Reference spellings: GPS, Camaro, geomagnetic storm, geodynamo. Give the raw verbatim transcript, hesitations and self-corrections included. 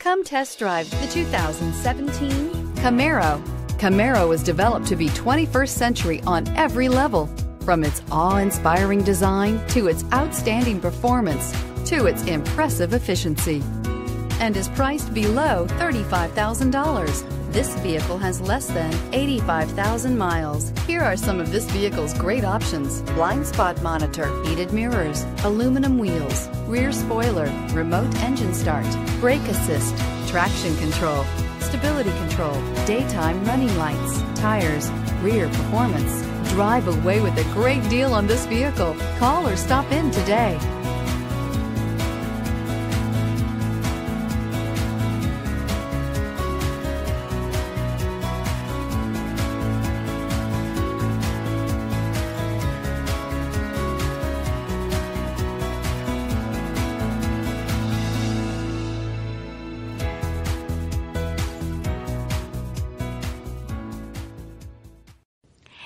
Come test drive the two thousand seventeen Camaro. Camaro was developed to be twenty-first century on every level, from its awe-inspiring design to its outstanding performance to its impressive efficiency, and is priced below thirty-five thousand dollars. This vehicle has less than eighty-five thousand miles. Here are some of this vehicle's great options: blind spot monitor, heated mirrors, aluminum wheels, rear spoiler, remote engine start, brake assist, traction control, stability control, daytime running lights, tires, rear performance. Drive away with a great deal on this vehicle. Call or stop in today.